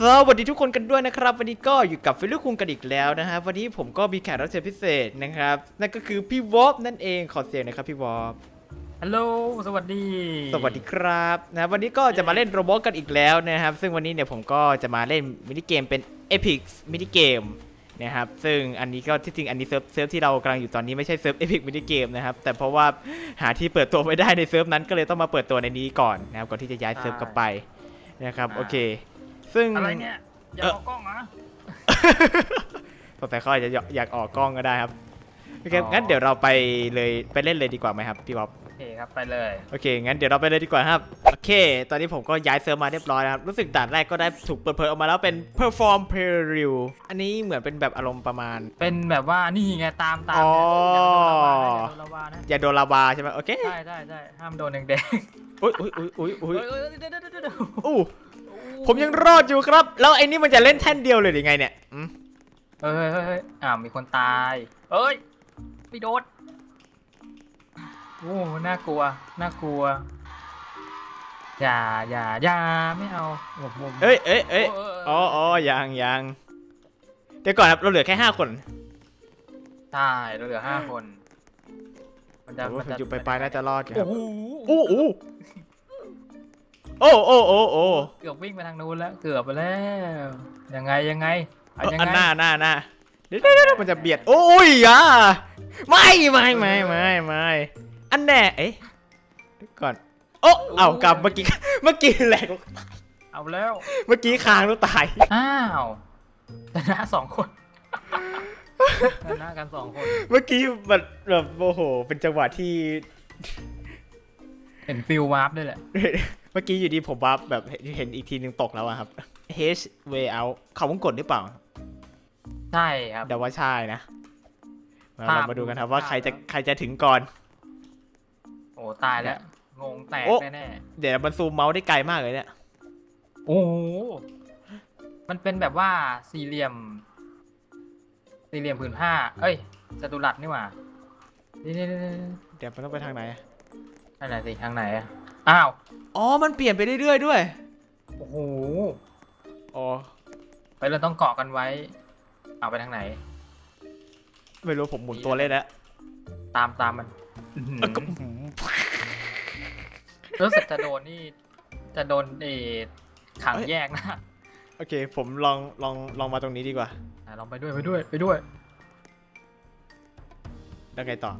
สวัสดีทุกคนกันด้วยนะครับวันนี้ก็อยู่กับฟิลิปคุงกันอีกแล้วนะฮะวันนี้ผมก็มีแขกรับเชิญพิเศษนะครับนั่นก็คือพี่วอฟนั่นเองขอเสียงนะครับพี่วอฟฮัลโหลสวัสดีครับนะวันนี้ก็จะมาเล่นโรบอทกันอีกแล้วนะครับซึ่งวันนี้เนี่ยผมก็จะมาเล่นมินิเกมเป็น Epic มินิเกมนะครับซึ่งอันนี้ก็ที่จริงอันนี้เซิร์ฟที่เรากำลังอยู่ตอนนี้ไม่ใช่เซิร์ฟ Epic มินิเกมนะครับแต่เพราะว่าหาที่เปิดตัวไม่ได้ในเซิร์ฟนั้นก็เลยต้องมาเปิดตัวในนี้ก่อนนะครับก่อนที่จะย้ายเซิร์ฟกลับไปนะครับโอเคซึ่งอะไรเนี่ยอยากออกกล้องนะแต่ค่อยจะอยากออกกล้องก็ได้ครับโอเคงั้นเดี๋ยวเราไปเลยไปเล่นเลยดีกว่าไหมครับพี่บ๊อบโอเคครับไปเลยโอเคงั้นเดี๋ยวเราไปเลยดีกว่าครับโอเคตอนนี้ผมก็ย้ายเซิร์ฟมาเรียบร้อยนะครับรู้สึกด่านแรกก็ได้ถูกเปิดเผยออกมาแล้วเป็น perform preview อันนี้เหมือนเป็นแบบอารมณ์ประมาณเป็นแบบว่านี่ไงตามอย่าโดนลาวานะอย่าโดนลาวาใช่ไหมโอเคได้ห้ามโดนแดงๆอุ้ยผมยังรอดอยู่ครับแล้วไอ้นี่มันจะเล่นแท่นเดียวเลยหรือไงเนี่ยเฮ้ยมีคนตายเอ้ยไปโดดโอ้น่ากลัวอย่าไม่เอาเอ้ยอ๋อยังเดี๋ยวก่อนครับเราเหลือแค่5 คนใช่เราเหลือ5 คนมันจะอยู่ไปๆน่าจะรอดครับโอ้เกือบวิ่งไปทางนู้นแล้วเกือบไปแล้วยังไงหน้าเดี๋ยวมันจะเบียดโอ้ยอ่ะไม่อันแน่เอ๊ะก่อนโอ้เอากลับเมื่อกี้แหลกเอาแล้วเมื่อกี้ค้างแล้วตายอ้าวชนะ2 คนชนะกัน2 คนเมื่อกี้แบบโอ้โหเป็นจังหวะที่เห็นฟิลวาร์ปด้วยแหละเมื่อกี้อยู่ดีผมว่าแบบเห็นอีกทีนึงตกแล้วครับ H way out เขาต้องกดหรือเปล่าใช่ครับเดาว่าใช่นะเรามาดูกันครับว่าใครจะถึงก่อนโอ้ตายแล้วงงแตกแน่ๆเดี๋ยวมันซูมเมาส์ได้ไกลมากเลยเนี่ยโอ้มันเป็นแบบว่าสี่เหลี่ยมผืนผ้าเอ้ยจัตุรัสนี่หว่าเดี๋ยวมันต้องไปทางไหนทางไหนอะอ้าวอ๋อมันเปลี่ยนไปเรื่อยๆด้วยโอ้โหอ๋อไปเราต้องเกาะกันไว้เอาไปทางไหนไม่รู้ผมหมุนตัวเล่นแล้วตามมันรู้สึกจะโดนขังแยกนะโอเคผมลองมาตรงนี้ดีกว่าลองไปด้วยแล้วไงต่อ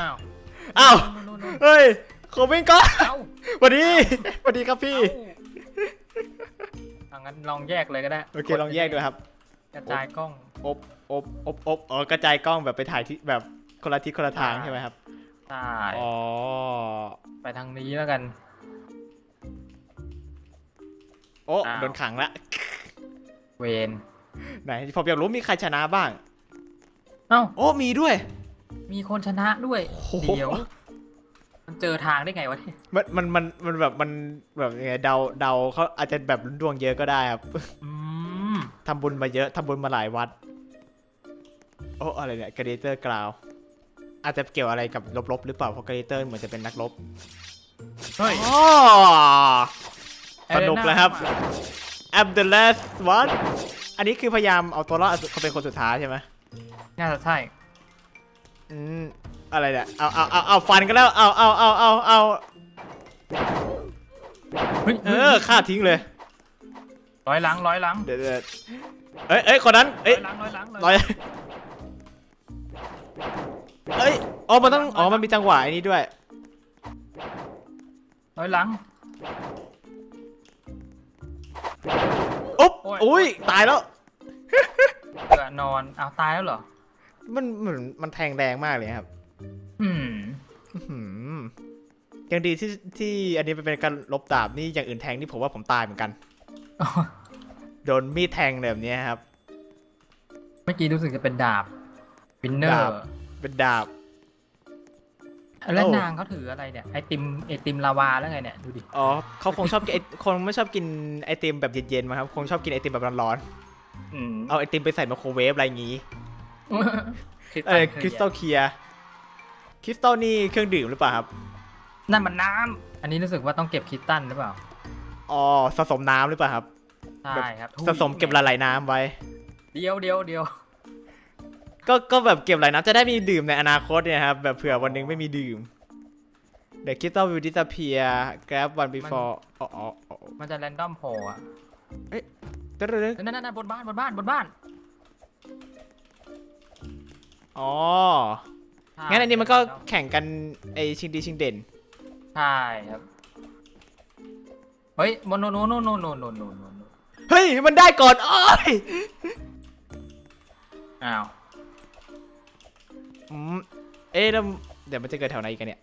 อ้าวเฮ้ยขอวิ่งก่อนสวัสดีครับพี่งั้นลองแยกเลยก็ได้โอเคลองแยกด้วยครับกระจายกล้องอบอ๋อกระจายกล้องแบบไปถ่ายที่แบบคนละทิศคนละทางใช่ไหมครับใช่อ๋อไปทางนี้แล้วกันโอ้โดนขังละเวนไหนผมอยากรู้มีใครชนะบ้างเอ้าโอ้มีด้วยมีคนชนะด้วยเดี๋ยวมันเจอทางได้ไงวะเนี่ยมันแบบยังไงเดาเขาอาจจะแบบลุ้นดวงเยอะก็ได้ครับทำบุญมาเยอะทำบุญมาหลายวัดโอ้อะไรเนี่ยกระเดเตอร์กราวอาจจะเกี่ยวอะไรกับลบๆหรือเปล่าเพราะกระเดเตอร์เหมือนจะเป็นนักลบเฮ้ยสนุกแล้วครับแอมเดลเลสวัดอันนี้คือพยายามเอาตัวรอดเขาเป็นคนสุดท้ายใช่ไหมน่าจะใช่อะไรเนี่ยเอาฟันกันแล้วเอาฆ่าทิ้งเลยร้อยหลังเดี๋ยวเอ้ยคนนั้นร้อยหลังอ๋อมันต้องอ๋อมันมีจังหวะอันนี้ด้วยร้อยหลังอุ๊บอุ้ยตายแล้วนอนเอาตายแล้วเหรอมันเหมือนมันแทงแรงมากเลยครับยังดีที่อันนี้เป็นการลบดาบนี่อย่างอื่นแทงนี่ผมว่าผมตายเหมือนกันโดนมีดแทงแบบนี้ครับเมื่อกี้รู้สึกจะเป็นดาบวินเนอร์เป็นดาบแล้วนางเขาถืออะไรเนี่ยไอติมลาวาแล้วไงเนี่ยดูดิอ๋อเขาคงชอบกินคนไม่ชอบกินไอติมแบบเย็นๆมาครับคงชอบกินไอติมแบบร้อนๆเอาไอติมไปใส่ไมโครเวฟอะไรอย่างนี้คริสตัลเคลียร์คริสตัลนี่เครื่องดื่มหรือเปล่าครับนั่นมันน้ำอันนี้รู้สึกว่าต้องเก็บคริสตัลหรือเปล่าอ๋อสะสมน้ำหรือเปล่าครับ ใช่ครับสะสมเก็บหลายๆน้ำไว้เดียวก็แบบเก็บหลายน้ำจะได้มีดื่มในอนาคตเนี่ยครับแบบเผื่อวันนึงไม่มีดื่มเดี๋ยวคิดว่าวิวดิสเพียแกร็บวันบีฟอร์มันจะแรนดอมโผล่อะเอ๊ะนั่นบนบ้านอ๋องั้นอันนี้มันก็แข่งกันไอชิงดีชิงเด่นใช่ครับเฮ้ยบนโนเฮ้ยมันได้ก่อนโอ้ยอ้าวเอ๊ะแล้วเดี๋ยวมันจะเกิดแถวไหนกันเนี่ย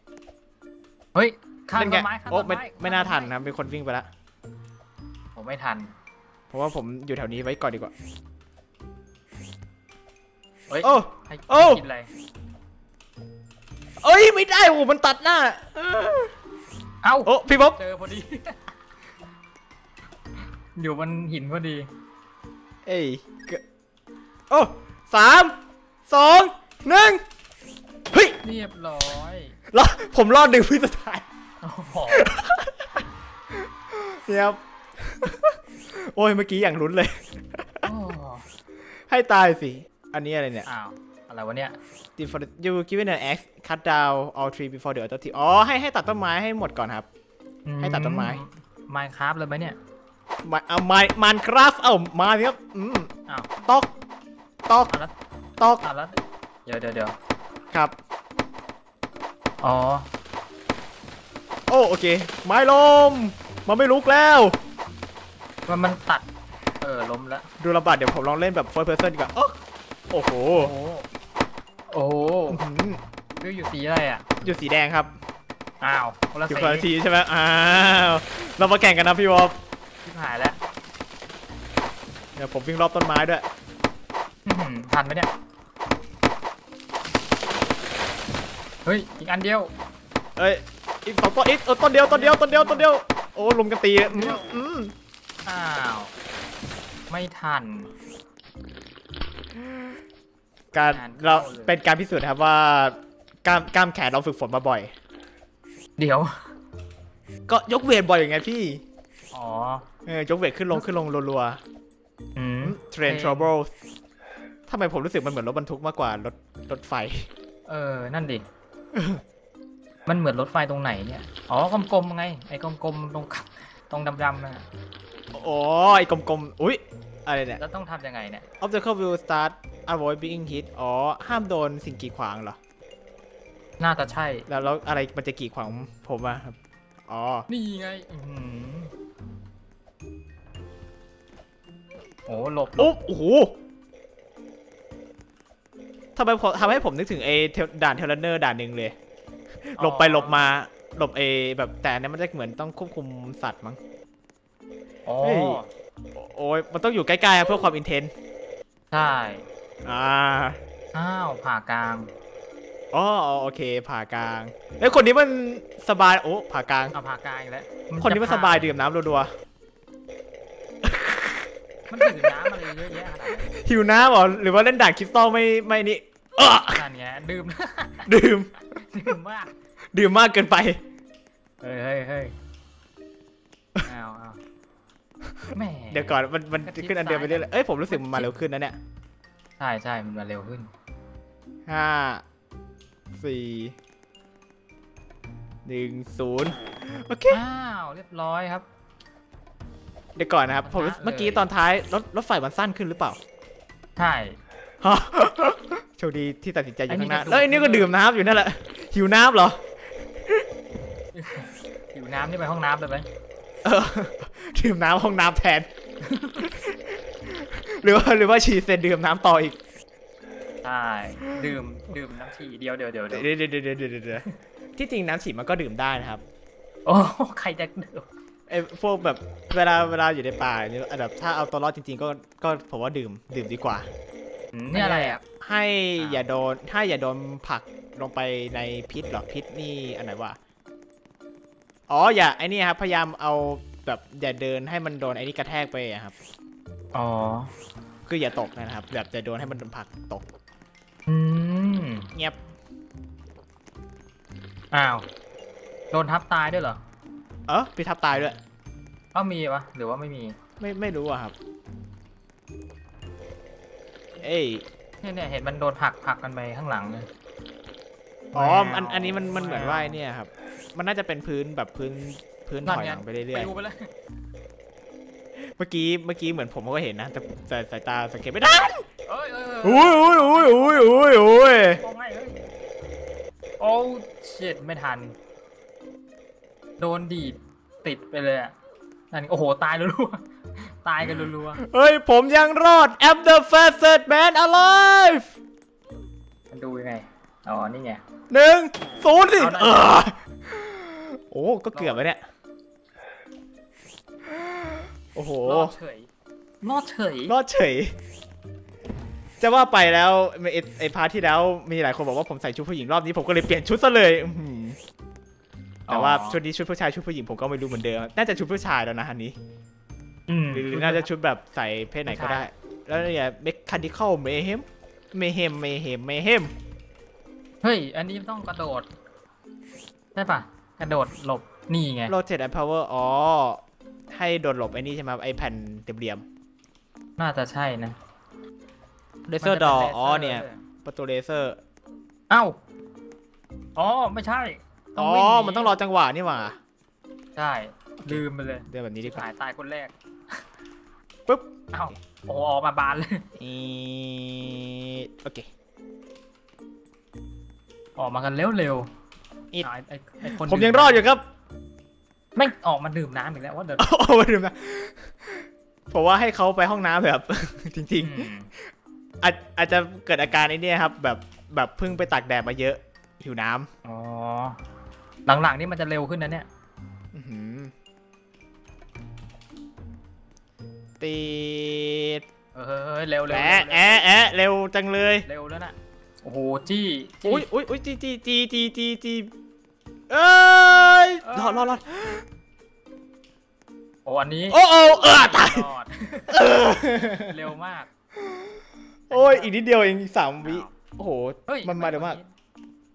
เฮ้ยข้ามต้นไม้โอ้ไม่น่าทันนะเป็นคนวิ่งไปละผมไม่ทันเพราะว่าผมอยู่แถวนี้ไว้ก่อนดีกว่าเฮ้ยโอ้กินอะไรเอ้ยไม่ได้โอ้มันตัดหน้าเอาโอ้พี่บ๊อบเจอพอดีอยู่บนหินพอดีเอ้ยโอ้3 2 1เฮ้ยเรียบร้อยแล้วผมรอดดึงพื้นสุดท้ายเนี่ยครับโอ้ยเมื่อกี้อย่างลุ้นเลยให้ตายสิอันนี้อะไรเนี่ยอ้าวอะไรวะเนี่ย you given an axe cut down all tree before the other tree อ๋อให้ตัดต้นไม้ให้หมดก่อนครับให้ตัดต้นไม้ Minecraft เลยไหมเนี่ยMinecraft เอ้ามาเนี่ยครับอ้าวตอกเดี๋ยวครับอ๋อโอเคไม้ล้มมันไม่ลุกแล้วมันตัดล้มแล้วดูระบาดเดี๋ยวผมลองเล่นแบบ first person ดีกว่าโอ้โหดูอยู่สีอะไรอ่ะอยู่สีแดงครับอ้าวอยู่คนละสีใช่ไหมอ้าวเรามาแข่งกันนะพี่วอฟชิบหายแล้วเดี๋ยวผมวิ่งรอบต้นไม้ด้วยทันไหมเนี่ยเฮ้ยอีกอันเดียวเอ้ยอีกสองต้นอีกต้นเดียวโอ้ลุมกันตีอ้าวไม่ทันการเราเป็นการพิสูจน์ครับว่ากล้ามแขนเราฝึกฝนมาบ่อยเดี๋ยวก็ยกเวทบ่อยอย่างไงพี่อ๋อยกเวทขึ้นลงรัวๆTrain Troubles ทำไมผมรู้สึกมันเหมือนรถบรรทุกมากกว่ารถไฟนั่นดิมันเหมือนรถไฟตรงไหนเนี่ยอ๋อกลมๆไงไอ้กลมๆตรงดำๆน่ะอ๋อไอ้กลมๆอุ้ยอะไรเนี่ยแล้วต้องทำยังไงเนี่ย Obstacle will start avoid being hit อ๋อห้ามโดนสิ่งกีดขวางเหรอน่าจะใช่แล้วอะไรมันจะกีดขวางผมอะครับอ๋อนี่ไงโอ้หลบโอ้โหทำให้ผมนึกถึงไอ้ด่านเทเลนเนอร์ด่านหนึ่งเลยหลบไปหลบมาหลบแบบแต่เนี่ยมันจะเหมือนต้องควบคุมสัตว์มั้งโอ้ยมันต้องอยู่ใกล้ๆเพื่อความอินเทนส์ใช่ผ่ากลางอ๋อโอเคผ่ากลางแล้วคนนี้มันสบายโอ้ผ่ากลางผ่ากลางแล้วคนนี้มันสบายดื่มน้ำรัวๆมันดื่มน้ำอะไรเยอะแยะหิวน้ำหรือว่าเล่นด่านคริสตัลไม่นี่นั่นไงดื่มมากเกินไปเฮ้ยเอาเดี๋ยวก่อนมันขึ้นอันเดียวไปเรื่อยเอ้ยผมรู้สึกมันมาเร็วขึ้นนะเนี่ยใช่มันมาเร็วขึ้น5 4 1 0โอเคเรียบร้อยครับเดี๋ยวก่อนนะครับผมเมื่อกี้ตอนท้ายรถไฟมันสั้นขึ้นหรือเปล่าใช่โชคดีที่ตัดสินใจอยู่ข้างหน้าแล้วอันนี้ก็ดื่มน้ำอยู่นั่นแหละหิวน้ำเหรอหิวน้ำนี่ไปห้องน้ำเลยไหมดื่มน้ำห้องน้ำแทนหรือว่าฉีดเสร็จดื่มน้ำต่ออีกใช่ดื่มน้ำฉี่เดี๋ยวที่จริงน้ำฉี่มันก็ดื่มได้นะครับโอ้ใครจะดื่มพวกแบบเวลาอยู่ในป่าเนี่ยแบบถ้าเอาตัวรอดจริงๆก็ผมว่าดื่มดีกว่านี่อะไรอ่ะให้อย่าโดนผักลงไปในพิษหรอกพิษนี่อันไหนวะอ๋ออย่าไอ้นี่ครับพยายามเอาแบบอย่าเดินให้มันโดนไอ้นี่กระแทกไปครับอ๋อคืออย่าตกนะครับแบบจะโดนให้มันโดนผักตกเงียบอ้าวโดนทับตายด้วยเหรอเออไปทับตายด้วยมีปะหรือว่าไม่มี ไม่รู้อะครับเอ้ยเนี่ยเห็นมันโดนหักกันไปข้างหลังเลยอ๋ออันนี้มันเหมือนว่ายเนี่ยครับมันน่าจะเป็นพื้นแบบพื้นถอยหลังไปเรื่อยๆเมื่อกี้เหมือนผมก็เห็นนะแต่สายตาสังเกตไม่ได้โอ้ยโอ้เช็ดไม่ทันโดนดีดติดไปเลยอ่ะนั่นโอ้โหตายรัวๆตายกันรัวๆเฮ้ยผมยังรอด I'm the fastest man alive มันดูยังไงอ๋อนี่ไง1-0สิโอ้ก็เกือบไปเนี่ยโอ้โหรอดเฉยจะว่าไปแล้วไอพาร์ทที่แล้วมีหลายคนบอกว่าผมใส่ชุดผู้หญิงรอบนี้ผมก็เลยเปลี่ยนชุดซะเลยแต่ว่าชุดนี้ชุดผู้ชายชุดผู้หญิงผมก็ไม่รู้เหมือนเดิมน่าจะชุดผู้ชายแล้วนะอันนี้หรือน่าจะชุดแบบใส่เพศไหนก็ได้แล้วเนี่ยMechanical Mayhem Mayhemเฮ้ยอันนี้ต้องกระโดดได้ปะกระโดดหลบนี่ไง Rotate and Power อ๋อให้โดดหลบไอ้นี่ใช่ไหมไอแผ่นเรียมน่าจะใช่นะเลเซอร์ดออ๋อเนี่ยประตูเลเซอร์เอ้าอ๋อไม่ใช่อ๋อมันต้องรอจังหวะนี่หว่าใช่ลืมไปเลยเดี๋ยวแบบนี้ดิตายคนแรกปุ๊บเอ้าโอ้ออกมาบานเลยโอเคออกมากันเร็วๆผมยังรอดอยู่ครับไม่ออกมาดื่มน้ำอีกแล้วว่าเดี๋ยวออกมาดื่มน้ำผมว่าให้เขาไปห้องน้ำแบบจริงๆอาจจะเกิดอาการไอ้นี่ครับแบบเพิ่งไปตากแดดมาเยอะหิวน้ำอ๋อหลังๆนี่มันจะเร็วขึ้นนะเนี่ยตีดเร็วเร็วจังเลยเร็วแล้วนะโอ้โหจี้อุ้ยจี้เอ้ยรอดโอ้อันนี้โอ้ตายเร็วมากโอ้ยอีกนิดเดียวเอง3 วิโอ้โหมันมาเร็วมาก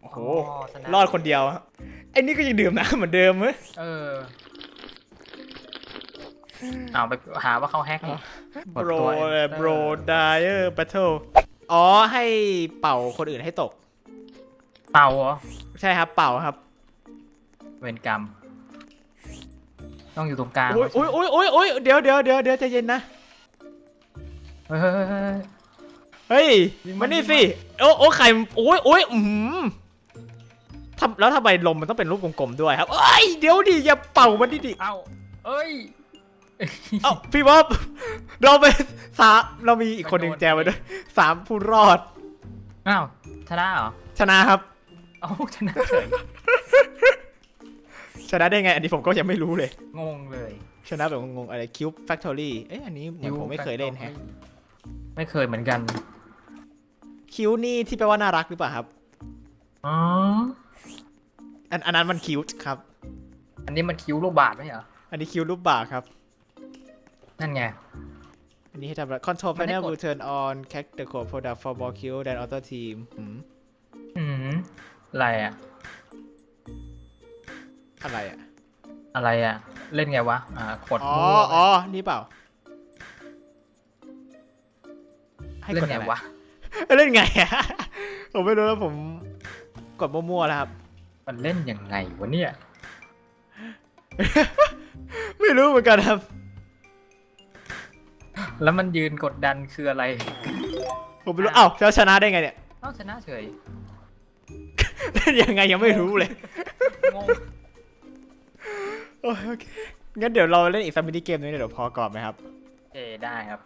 โอ้โหรอดคนเดียวไอ้นี่ก็ยังดื่มน้ำเหมือนเดิมเว้ยเอาไปหาว่าเขาแฮกโบรดายเออร์แบทเทิลอ๋อให้เป่าคนอื่นให้ตกเป่าเหรอใช่ครับเป่าครับเวรกรรมต้องอยู่ตรงกลางโอ้ยเดี๋ยวใจเย็นนะเฮ้ยมานี่สิโอ้ไข่โอ้ยแล้วทำไมลมมันต้องเป็นรูปกลมๆด้วยครับเอ้ยเดี๋ยวดิอย่าเป่ามันดิเอาเอ้ยเอาพี่บ๊อบเราไปเรามีอีกคนหนึ่งแจวไปด้วย3 ผู้รอดอ้าวชนะเหรอชนะครับเอาชนะเฉยชนะได้ไงอันนี้ผมก็ยังไม่รู้เลยงงเลยชนะแบบงงอะไรคิวแฟคทอรี่เอ้ยอันนี้ผมไม่เคยเล่นแฮะไม่เคยเหมือนกันคิ้วนี่ที่แปลว่าน่ารักหรือเปล่าครับอ๋ออันนั้นมันคิ้วครับอันนี้มันคิ้วรูปบาทไหมเหรออันนี้คิ้วรูปบาทครับนั่นไงอันนี้ให้ทำอะไร Control Panel will turn on Check the core product for ball Q then auto team อะไรอะเล่นไงวะกดอ๋อนี่เปล่าเล่นไงวะเล่นไงอะผมไม่รู้แล้วผมกดมั่วๆแล้วครับมันเล่นยังไงวะเนี่ยไม่รู้เหมือนกันครับแล้วมันยืนกดดันคืออะไรผมไม่รู้อ้าวแล้วชนะได้ไงเนี่ยอ้าวชนะเฉยเล่นยังไงยังไม่รู้เลยงงโอ้ยโอเคงั้นเดี๋ยวเราเล่นอีกซัมมินิเกมนึงเดี๋ยวพอก่อนไหมครับเอได้ครับ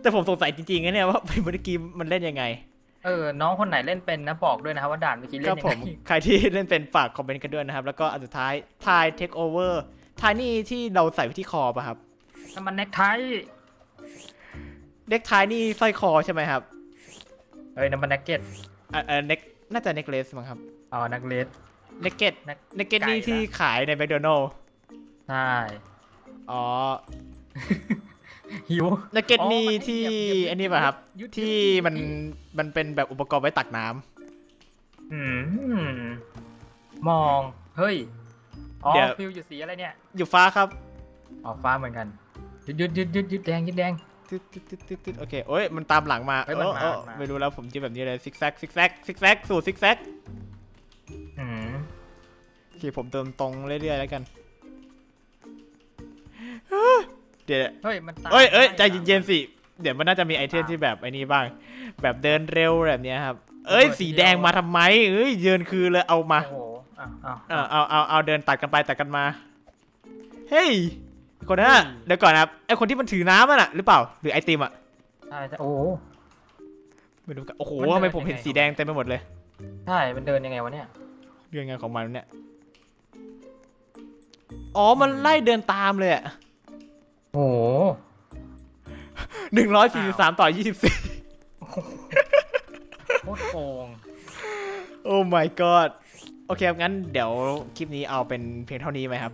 แต่ผมสงสัยจริงๆนะเนี่ยว่าเมื่อกี้มันเล่นยังไงน้องคนไหนเล่นเป็นนะบอกด้วยนะครับว่าด่านเมื่อกี้เล่นยังไงครับผมใครที่เล่นเป็นฝากคอมเมนต์กันด้วยนะครับแล้วก็อันสุดท้ายไทยเทคโอเวอร์ไทยนี่ที่เราใส่ไว้ที่คอป่ะครับนั่นมันเน็กไทนี่สร้อยคอใช่ไหมครับนั่นมันเน็กเก็ตเน็กน่าจะเน็กเลสมั้งครับอ๋อเน็กเลสเน็กเก็ตนี่ที่ขายในแมคโดนัลด์ใช่อ๋อหิวเน็กเก็ตนี่ที่อันนี้ป่ะครับที่มันเป็นแบบอุปกรณ์ไว้ตักน้ำมองเฮ้ยฟิวอยู่สีอะไรเนี่ยอยู่ฟ้าครับอ๋อฟ้าเหมือนกัน ยึดแดงยึดแดงติดโอเคโอ้ยมันตามหลังมาไม่รู้แล้วผมจะแบบนี้เลยซิกแซกสูตรซิกแซกโอเคผมเติมตรงเรื่อยๆแล้วกันเดี๋ยวเฮ้ยใจเย็นๆสิเดี๋ยวมันน่าจะมีไอเทมที่แบบไอ้นี่บ้างแบบเดินเร็วแบบนี้ครับเอ้ยสีแดงมาทำไมเอ้ยเยินคือเลยเอามาเอาเดินตัดกันไปตัดกันมาเฮ้ยคนนั้นเดี๋ยวก่อนครับไอคนที่มันถือน้ำน่ะหรือเปล่าหรือไอติมอ่ะใช่โอ้ไม่รู้กันโอ้โหทำไมผมเห็นสีแดงเต็มไปหมดเลยใช่มันเดินยังไงวะเนี่ยเดินยังไงของมันเนี่ยอ๋อมันไล่เดินตามเลยอ่ะโอ้143/24โคตรโกงโอ้ my god โอเคงั้นเดี๋ยวคลิปนี้เอาเป็นเพียงเท่านี้ไหมครับ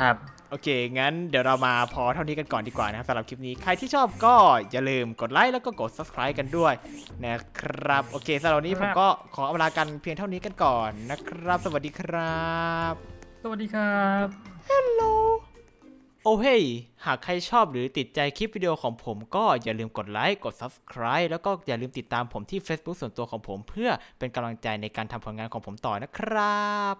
ครับโอเคงั้นเดี๋ยวเรามาพอเท่านี้กันก่อนดีกว่านะครับสำหรับคลิปนี้ใครที่ชอบก็อย่าลืมกดไลค์แล้วก็กด subscribe กันด้วยนะครับโอเคสำหรับวันนี้ผมก็ขออำลากันเพียงเท่านี้กันก่อนนะครับสวัสดีครับสวัสดีครับฮัลโหลโอ้เฮ้ยหากใครชอบหรือติดใจคลิปวิดีโอของผมก็อย่าลืมกดไลค์กด subscribe แล้วก็อย่าลืมติดตามผมที่ Facebook ส่วนตัวของผมเพื่อเป็นกำลังใจในการทำผลงานของผมต่อนะครับ